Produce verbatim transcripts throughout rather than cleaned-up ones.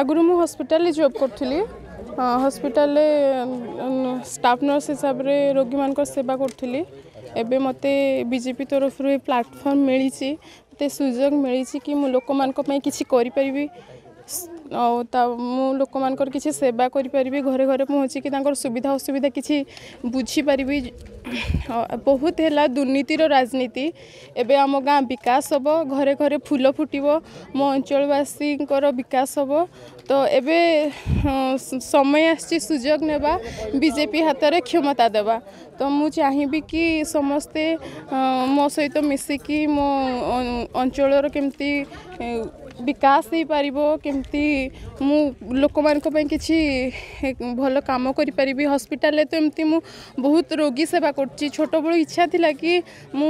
आगुरी मु hospital job करी hospital staff nurse हिसाब रे रोगी मान सेवा करी। एबे मते बीजेपी तरफ रे प्लेटफॉर्म मिली मते सुजोग मिली कि मु लोक मान किसी करी मु लोक मान किसी सेवा करी घरे घरे पहुँची कि सुविधा असुविधा किसी बुझीपारि। बहुत है दुर्नीतिर राजनीति एबे आम गाँ विकास हम घरे घरे फूल फुटो मो अंचलवासी विकास हम तो एबे समय आसी सुजोग नेबा बीजेपी हाथ में क्षमता देवा। तो मु चाहिबी कि समस्ते मो सहित मिसिकी मो अंचल केमती विकास हो पारिबो केमती मु लोक मान किसी भल काम करी। हॉस्पिटल तो एमती मु बहुत रोगी सेवा करछि छोट बड़ इच्छा थिला कि मु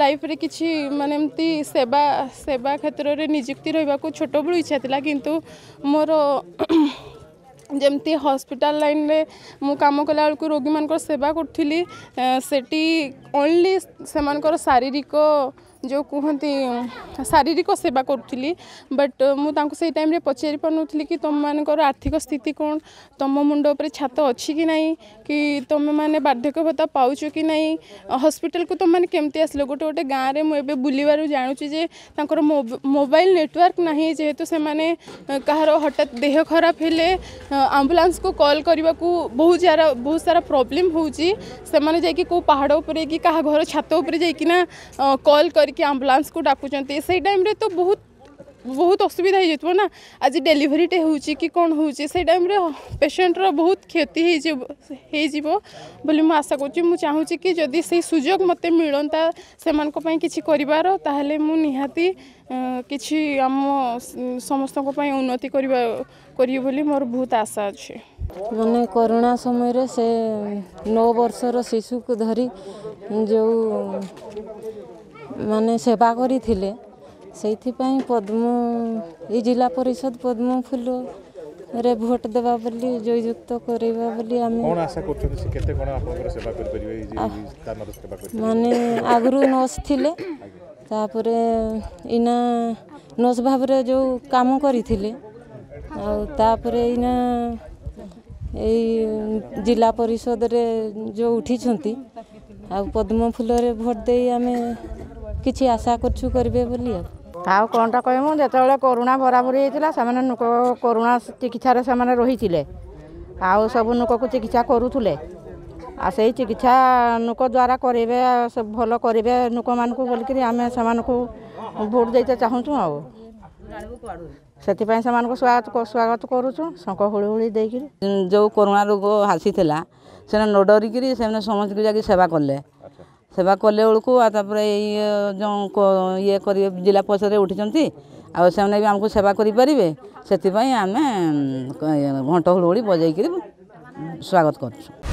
लाइफ रे किसी माने एमती सेवा सेवा क्षेत्र रे नियुक्ति रहबा को छोट बड़ इच्छा थिला किंतु मोर जमती हॉस्पिटल लाइन में मु काम कला बेलू रोगी मान सेवा करी सेटी ओनली सेमानकर शारीरिक जो कहती शारीरिक सेवा करी बट मुझे से टाइम रे पचारि पार्ली कि तुम मानकर आर्थिक स्थिति कौन तुम मुंड उपर छात अच्छी कि नहीं कि तुम मैंने बार्धक्य भत्ता पाच कि नहीं हॉस्पिटल को तुम मैंने केमती आसल गोटे गोटे गाँव में मुझे बुलबार जानुची जे तांकर मोबाइल नेटवर्क ना जेहेतु से मैंने कहार हठात देह खराब हेले एम्बुलेंस को कॉल करने को बहुत सारा बहुत सारा प्रॉब्लम होउची। सेमाने जाई कि को पहाड़ उपरे कि कहा घर छात उपरे जाई कि ना कॉल करके एम्बुलेंस को डाकुचंती से टाइम रे तो बहुत बहुत असुविधा हो ना। आज डेलीवरी टे हो कौन हो टाइम रे पेशेंट रो बहुत क्षति हो बोली मु आशा करुँची कि जदि से सुजोग मत मिलता से किसी करार ताहले मु निहाती किसी आम समस्त उन्नति करी बोली मोर बहुत आशा अच्छे। मैंने कोरोना समय से नौ वर्षर शिशु को धरी जो माने सेवा करी थिले सेइथिपाई पद्म ये जिला परिषद पद्म फूल रे भोट देवा बोली जययुक्त करवा बोली आमे कोन आशा करछो से केते कोन आपन सेवा कर परिवे जे तानर सेवा कर माने आगरु नोस थिले तापरे इना नोस भाव रे जो काम करिथिले आ तापरे इना ए जिला परिषद रे जो उठी छंती आ पद्म फूल रे भोट देई आमे किसी आशा करछु करबे बोली आ कौन टा कहूँ जो कोरोना बराबरी होता से नूक कोरोना चिकित्सार से रही है आउ सब नूक को चिकित्सा करुले आ से चिकित्सा नूक द्वारा करेंगे सब भल करेंगे नूक मान बोलिकी आम से भोट देते चाहूँ आउ से स्वागत करुचु शंख हुड़ी देकर जो कोरोना रोग हासी से न डरिकी से समस्त को जाकि सेवा कले सेवा कले बेलू आपर जो ये करेंगे जिला परिषद उठी आने भी आमको सेवा करें से आम घंट हुड़ी बजाई स्वागत कर।